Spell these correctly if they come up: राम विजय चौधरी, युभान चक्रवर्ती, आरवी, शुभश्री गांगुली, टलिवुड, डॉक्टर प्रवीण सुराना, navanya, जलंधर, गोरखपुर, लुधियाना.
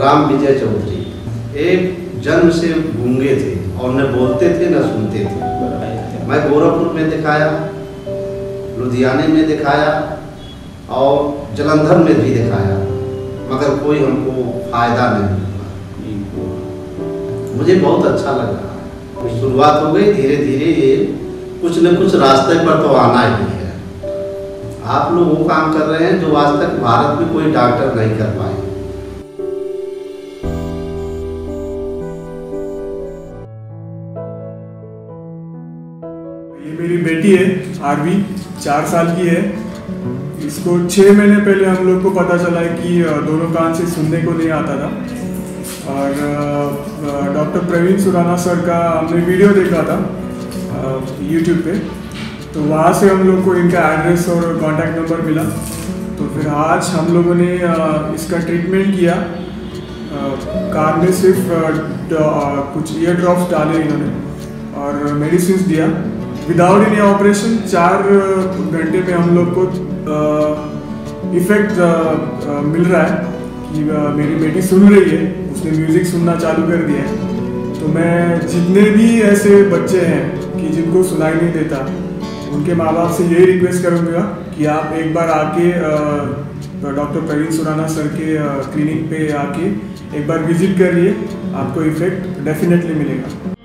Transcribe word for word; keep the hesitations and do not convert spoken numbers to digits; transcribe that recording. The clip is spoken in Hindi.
राम विजय चौधरी, ये जन्म से गूंगे थे और न बोलते थे न सुनते थे। मैं गोरखपुर में दिखाया, लुधियाने में दिखाया और जलंधर में भी दिखाया, मगर कोई हमको फायदा नहीं हुआ। मुझे बहुत अच्छा लगा। शुरुआत हो गई, धीरे धीरे ये कुछ न कुछ रास्ते पर तो आना ही है। आप लोग वो काम कर रहे हैं जो आज तक भारत में कोई डॉक्टर नहीं कर पाए। ये मेरी बेटी है आरवी, चार साल की है। इसको छः महीने पहले हम लोग को पता चला है कि दोनों कान से सुनने को नहीं आता था, और डॉक्टर प्रवीण सुराना सर का हमने वीडियो देखा था यूट्यूब पे, तो वहाँ से हम लोग को इनका एड्रेस और कांटेक्ट नंबर मिला। तो फिर आज हम लोगों ने इसका ट्रीटमेंट किया। कान में सिर्फ कुछ ईयर ड्रॉप्स डाले इन्होंने और मेडिसिन दिया। विदाउट एनी ऑपरेशन चार घंटे में हम लोग को इफेक्ट मिल रहा है कि मेरी बेटी सुन रही है, उसने म्यूज़िक सुनना चालू कर दिया है। तो मैं जितने भी ऐसे बच्चे हैं कि जिनको सुनाई नहीं देता, उनके माँ बाप से यही रिक्वेस्ट करूँगा कि आप एक बार आके डॉक्टर प्रवीण सुराना सर के क्लिनिक पे आके एक बार विजिट करिए, आपको इफेक्ट डेफिनेटली मिलेगा।